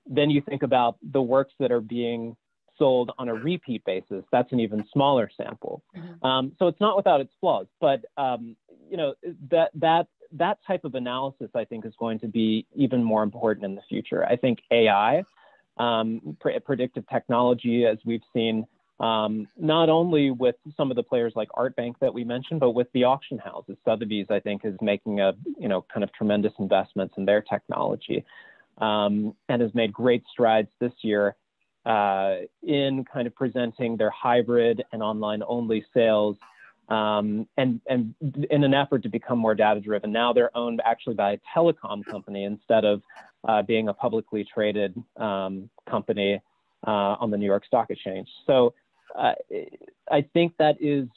Then you think about the works that are being sold on a repeat basis. That's an even smaller sample. Mm-hmm. um, so it's not without its flaws, but um, you know that that that type of analysis I think is going to be even more important in the future. I think A I, um, pre predictive technology, as we've seen, um, not only with some of the players like Artbank that we mentioned, but with the auction houses. Sotheby's, I think, is making a you know kind of tremendous investments in their technology, um, and has made great strides this year. Uh, in kind of presenting their hybrid and online-only sales, um, and, and in an effort to become more data-driven. Now they're owned actually by a telecom company instead of uh, being a publicly traded um, company uh, on the New York Stock Exchange. So uh, I think that is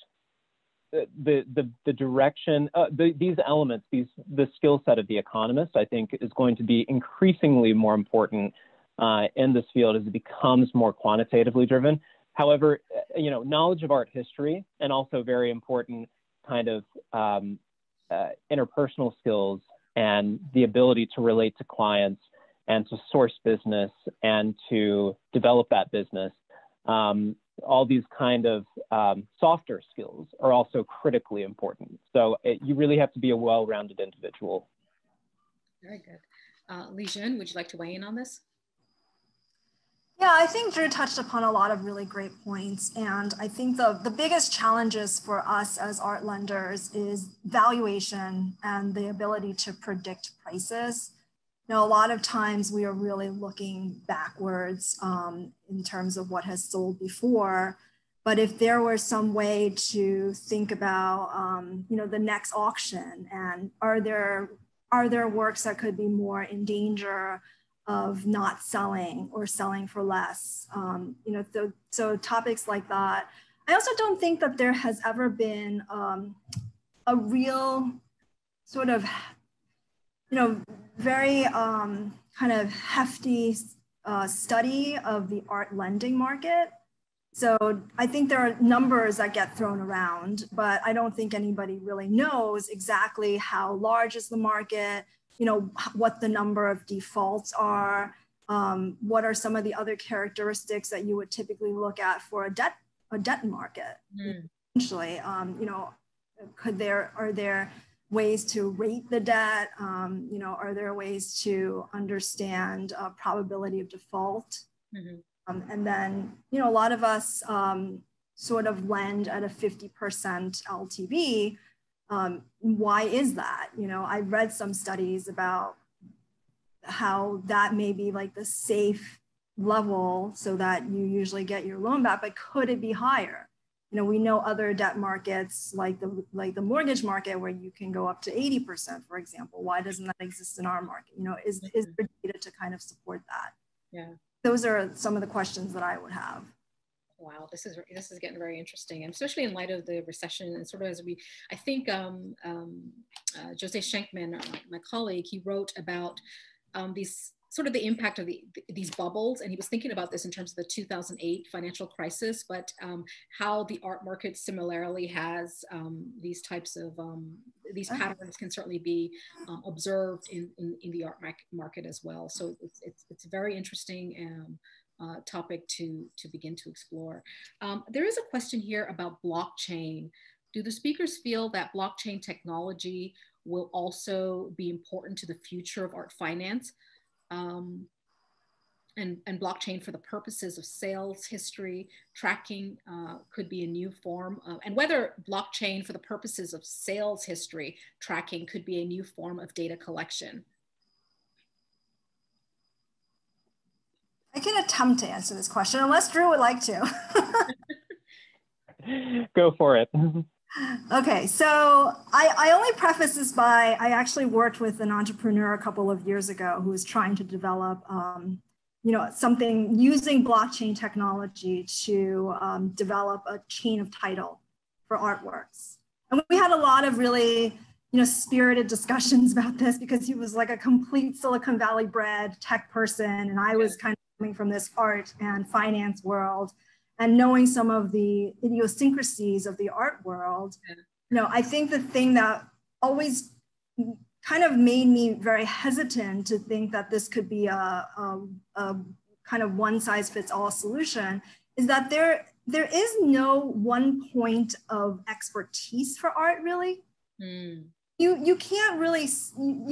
the the, the direction, uh, the, these elements, these the skill set of the economist, I think, is going to be increasingly more important uh, in this field as it becomes more quantitatively driven. However, you know, knowledge of art history and also very important kind of um, uh, interpersonal skills and the ability to relate to clients and to source business and to develop that business. Um, all these kind of um, softer skills are also critically important. So it, you really have to be a well-rounded individual. Very good. Uh, Li Jun, would you like to weigh in on this? Yeah, I think Drew touched upon a lot of really great points. And I think the, the biggest challenges for us as art lenders is valuation and the ability to predict prices. Now, a lot of times we are really looking backwards um, in terms of what has sold before. But if there were some way to think about, um, you know, the next auction and are there, are there works that could be more in danger of not selling or selling for less, um, you know, so, so topics like that. I also don't think that there has ever been um, a real sort of, you know, very um, kind of hefty uh, study of the art lending market. So I think there are numbers that get thrown around, but I don't think anybody really knows exactly how large is the market, you know, what the number of defaults are, um, what are some of the other characteristics that you would typically look at for a debt, a debt market. Mm. Essentially, um, you know, could there, are there ways to rate the debt? Um, you know, are there ways to understand uh, probability of default? Mm-hmm. um, and then, you know, a lot of us um, sort of lend at a fifty percent L T V. Um, why is that? You know, I read some studies about how that may be like the safe level so that you usually get your loan back, but could it be higher? You know, we know other debt markets like the, like the mortgage market where you can go up to eighty percent, for example. Why doesn't that exist in our market? You know, is, is there data to kind of support that? Yeah. Those are some of the questions that I would have. Wow, this is this is getting very interesting, and especially in light of the recession, and sort of as we, I think um, um, uh, Jose Schenkman, my, my colleague, he wrote about um, these sort of the impact of the, these bubbles, and he was thinking about this in terms of the two thousand eight financial crisis, but um, how the art market similarly has um, these types of um, these patterns can certainly be um, observed in, in in the art market as well. So it's it's, it's very interesting. Um, Uh, topic to, to begin to explore. Um, there is a question here about blockchain. Do the speakers feel that blockchain technology will also be important to the future of art finance um, and, and blockchain for the purposes of sales history, tracking uh, could be a new form of, and whether blockchain for the purposes of sales history tracking could be a new form of data collection? I can attempt to answer this question, unless Drew would like to. Go for it. Okay, so I, I only preface this by, I actually worked with an entrepreneur a couple of years ago who was trying to develop, um, you know, something using blockchain technology to um, develop a chain of title for artworks. And we had a lot of really, you know, spirited discussions about this because he was like a complete Silicon Valley bred tech person. And I was kind of coming from this art and finance world and knowing some of the idiosyncrasies of the art world. You know, I think the thing that always kind of made me very hesitant to think that this could be a, a, a kind of one size fits all solution is that there, there is no one point of expertise for art really. Mm. You, you can't really,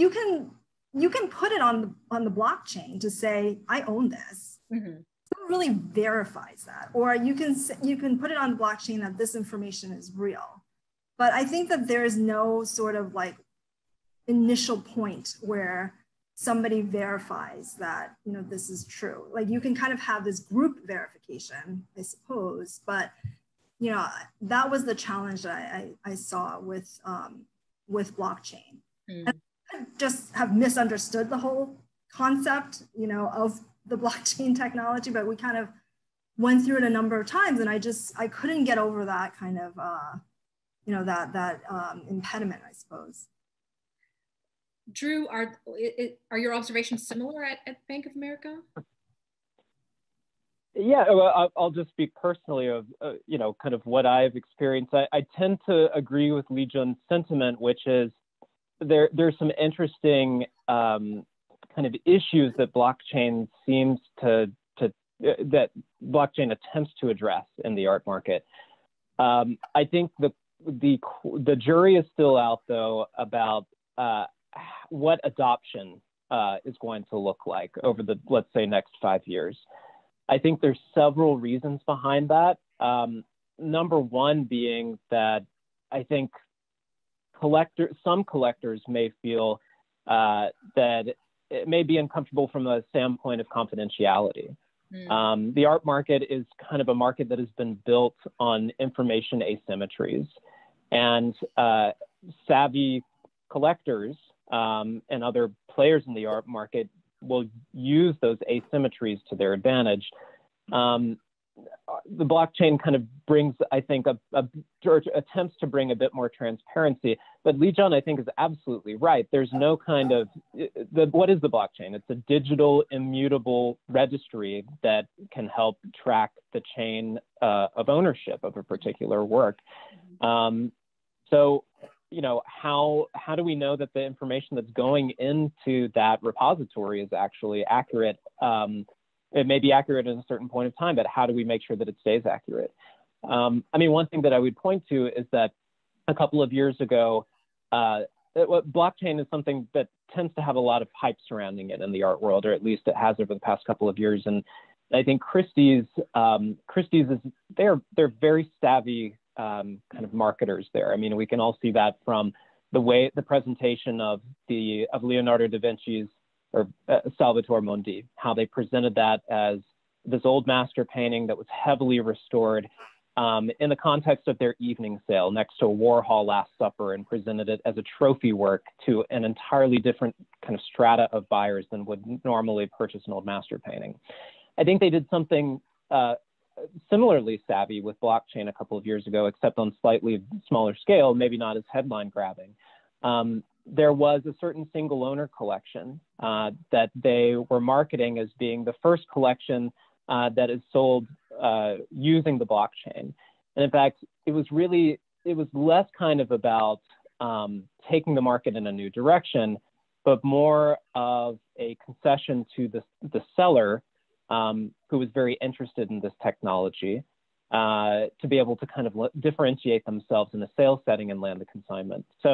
you can, you can put it on the, on the blockchain to say, I own this. Mm-hmm. It really verifies that. Or you can, you can put it on the blockchain that this information is real. But I think that there is no sort of like initial point where somebody verifies that, you know, this is true. Like you can kind of have this group verification, I suppose, but you know, that was the challenge that I, I, I saw with, um, with blockchain. Mm. And I just have misunderstood the whole concept, you know, of the blockchain technology, but we kind of went through it a number of times and I just, I couldn't get over that kind of, uh, you know, that, that um, impediment, I suppose. Drew, are, are your observations similar at, at Bank of America? Yeah, well, I'll just speak personally of, uh, you know, kind of what I've experienced. I, I tend to agree with Li Jun's sentiment, which is there, there's some interesting um, kind of issues that blockchain seems to, to uh, that blockchain attempts to address in the art market. Um, I think the, the, the jury is still out, though, about uh, what adoption uh, is going to look like over the, let's say, next five years. I think there's several reasons behind that. Um, number one being that I think collector, some collectors may feel uh, that it may be uncomfortable from a standpoint of confidentiality. Mm. Um, the art market is kind of a market that has been built on information asymmetries, and uh, savvy collectors um, and other players in the art market will use those asymmetries to their advantage. Um, the blockchain kind of brings, I think, a, a, attempts to bring a bit more transparency, but Li Jun, I think, is absolutely right. There's no kind of, the, what is the blockchain? It's a digital immutable registry that can help track the chain uh, of ownership of a particular work. Um, so, you know, how, how do we know that the information that's going into that repository is actually accurate? Um, it may be accurate at a certain point of time, but how do we make sure that it stays accurate? Um, I mean, one thing that I would point to is that a couple of years ago, uh, it, what, blockchain is something that tends to have a lot of hype surrounding it in the art world, or at least it has over the past couple of years. And I think Christie's, um, Christie's is, they're, they're very savvy Um, kind of marketers there. I mean, we can all see that from the way the presentation of the of Leonardo da Vinci's or uh, Salvator Mundi, how they presented that as this old master painting that was heavily restored um, in the context of their evening sale next to a Warhol Last Supper, and presented it as a trophy work to an entirely different kind of strata of buyers than would normally purchase an old master painting. I think they did something uh, similarly savvy with blockchain a couple of years ago, except on slightly smaller scale, maybe not as headline grabbing. Um, there was a certain single owner collection uh, that they were marketing as being the first collection uh, that is sold uh, using the blockchain. And in fact, it was really, it was less kind of about um, taking the market in a new direction, but more of a concession to the, the seller, Um, who was very interested in this technology, uh, to be able to kind of differentiate themselves in a sales setting and land the consignment. So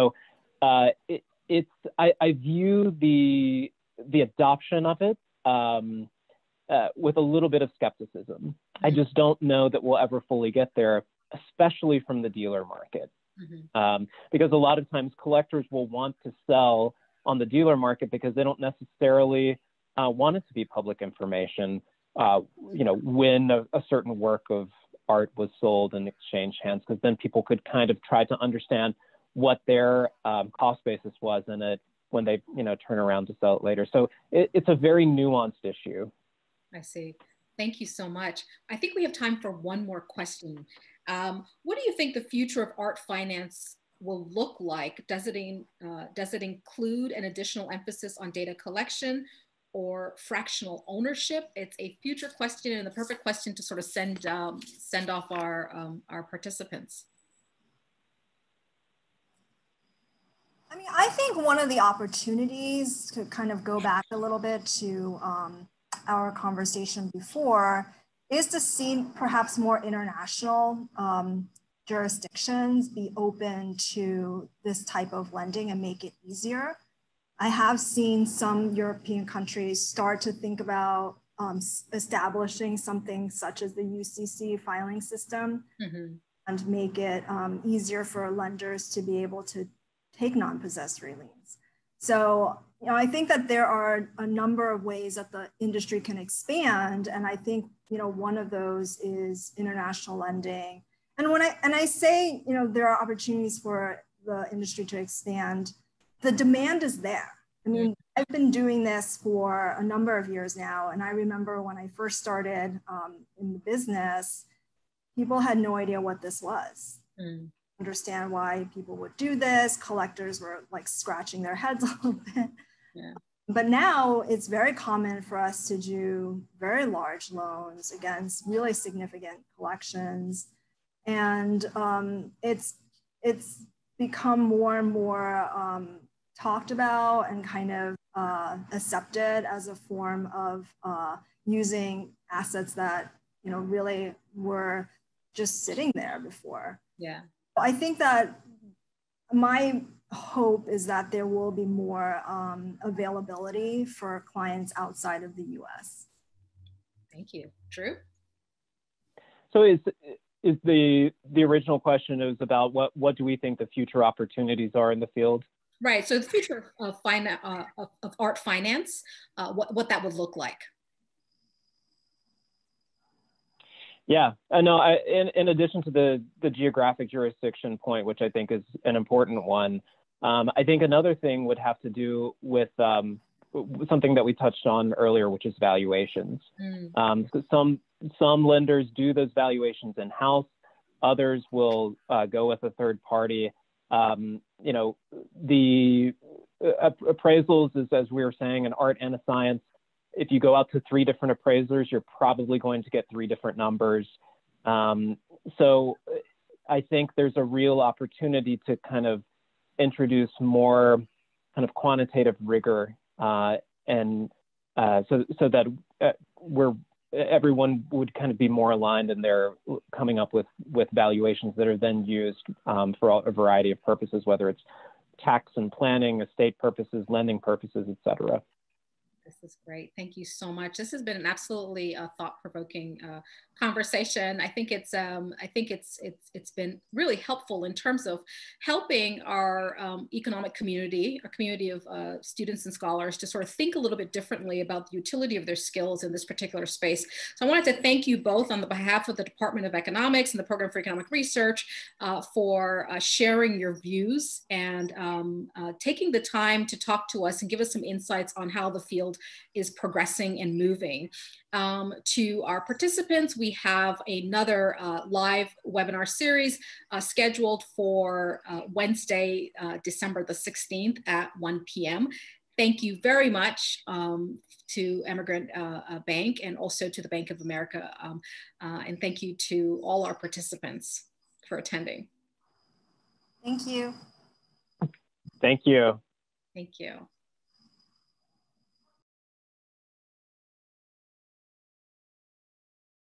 uh, it, it's, I, I view the, the adoption of it um, uh, with a little bit of skepticism. I just don't know that we'll ever fully get there, especially from the dealer market. Mm-hmm. um, because a lot of times collectors will want to sell on the dealer market because they don't necessarily Uh, want it to be public information, uh, you know, when a, a certain work of art was sold and exchanged hands, because then people could kind of try to understand what their um, cost basis was in it when they, you know, turn around to sell it later. So it, it's a very nuanced issue. I see. Thank you so much. I think we have time for one more question. Um, what do you think the future of art finance will look like? Does it, in, uh, does it include an additional emphasis on data collection or fractional ownership? It's a future question and the perfect question to sort of send um, send off our, um, our participants. I mean, I think one of the opportunities to kind of go back a little bit to um, our conversation before is to see perhaps more international um, jurisdictions be open to this type of lending and make it easier. I have seen some European countries start to think about um, establishing something such as the U C C filing system, mm-hmm. and make it um, easier for lenders to be able to take non-possessory liens. So, you know, I think that there are a number of ways that the industry can expand, and I think, you know, one of those is international lending. And when I and I say, you know, there are opportunities for the industry to expand, the demand is there. I mean, I've been doing this for a number of years now. And I remember when I first started um, in the business, people had no idea what this was. Mm. understand why people would do this. Collectors were like scratching their heads a little bit. Yeah. But now it's very common for us to do very large loans against really significant collections. And um, it's, it's become more and more um, talked about and kind of uh, accepted as a form of uh, using assets that, you know, really were just sitting there before. Yeah. I think that my hope is that there will be more um, availability for clients outside of the U S. Thank you. Drew? So is, is the, the original question is about what, what do we think the future opportunities are in the field? Right, so the future of, finance, uh, of, of art finance, uh, what, what that would look like. Yeah, I know. I, in, in addition to the, the geographic jurisdiction point, which I think is an important one, um, I think another thing would have to do with um, something that we touched on earlier, which is valuations. Mm. Um, so some, some lenders do those valuations in-house. Others will uh, go with a third party. Um, you know, the appraisals is, as we were saying, an art and a science. If you go out to three different appraisers, you're probably going to get three different numbers. Um, so I think there's a real opportunity to kind of introduce more kind of quantitative rigor uh, and uh, so, so that uh, we're, everyone would kind of be more aligned and they're coming up with, with valuations that are then used um, for a variety of purposes, whether it's tax and planning, estate purposes, lending purposes, et cetera. This is great. Thank you so much. This has been an absolutely uh, thought-provoking uh, conversation. I think it's um, I think it's it's it's been really helpful in terms of helping our um, economic community, our community of uh, students and scholars, to sort of think a little bit differently about the utility of their skills in this particular space. So I wanted to thank you both on the behalf of the Department of Economics and the Program for Economic Research uh, for uh, sharing your views and um, uh, taking the time to talk to us and give us some insights on how the field is progressing and moving. Um, to our participants, we have another uh, live webinar series uh, scheduled for uh, Wednesday, uh, December the sixteenth at one p m Thank you very much um, to Emigrant uh, uh, Bank and also to the Bank of America. Um, uh, and thank you to all our participants for attending. Thank you. Thank you. Thank you.